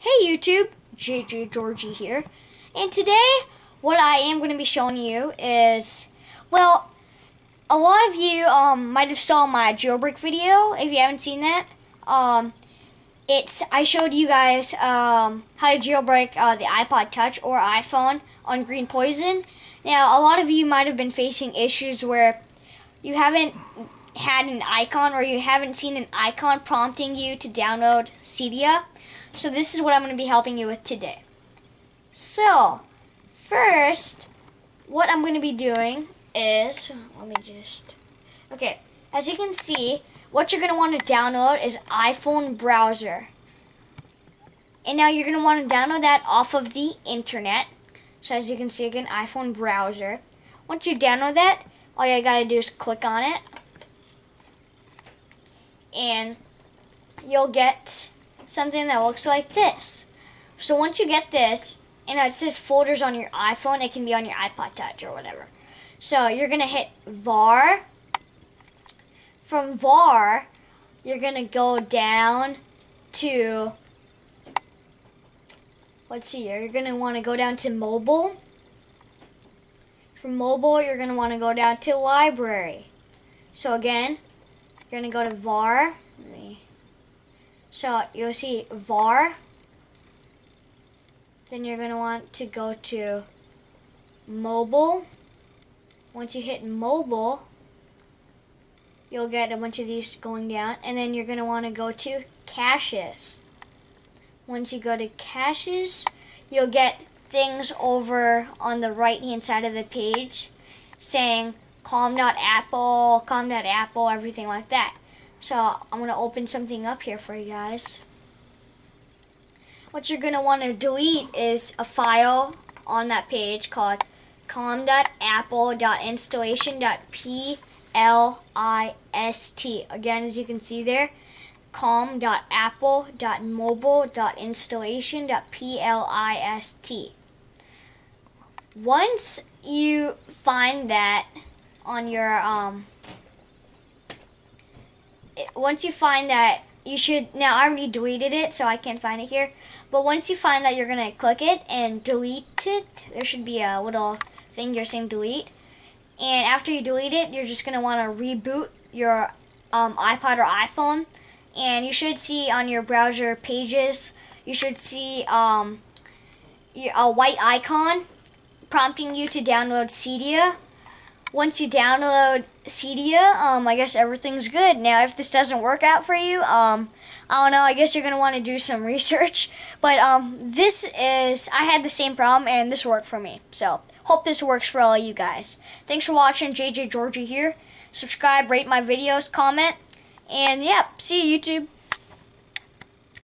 Hey YouTube, JJ Georgie here, and today what I am going to be showing you is, well, a lot of you might have saw my jailbreak video. If you haven't seen that, I showed you guys how to jailbreak the iPod Touch or iPhone on Green Poison. Now a lot of you might have been facing issues where you haven't had an icon, or you haven't seen an icon prompting you to download Cydia. So this is what I'm going to be helping you with today. So first, what I'm going to be doing is, as you can see, what you're going to want to download is iPhone Browser. And now you're going to want to download that off of the internet. So as you can see, again, iPhone Browser. Once you download that, all you got to do is click on it, and you'll get something that looks like this. So once you get this, and it says folders on your iPhone, it can be on your iPod Touch or whatever. So you're going to hit VAR. From VAR, you're going to go down to, let's see here, you're going to want to go down to Mobile. From Mobile, you're going to want to go down to Library. So again, you're going to go to VAR. So you'll see VAR. Then you're going to want to go to Mobile. Once you hit Mobile, you'll get a bunch of these going down. And then you're going to want to go to Caches. Once you go to Caches, you'll get things over on the right-hand side of the page saying com.apple, com.apple, everything like that. So I'm going to open something up here for you guys. What you're going to want to delete is a file on that page called com.apple.installation.plist. Again, as you can see there, com.apple.mobile.installation.plist. Once you find that on your once you find that, you should, now I already deleted it so I can't find it here, but once you find that, you're going to click it and delete it. There should be a little thing here saying delete, and after you delete it, you're just going to want to reboot your iPod or iPhone, and you should see on your browser pages, you should see a white icon prompting you to download Cydia. Once you download Cydia, I guess everything's good. Now, if this doesn't work out for you, I don't know, I guess you're going to want to do some research. But I had the same problem, and this worked for me. So, hope this works for all of you guys. Thanks for watching, JJ Georgie here. Subscribe, rate my videos, comment, and yeah, see you, YouTube.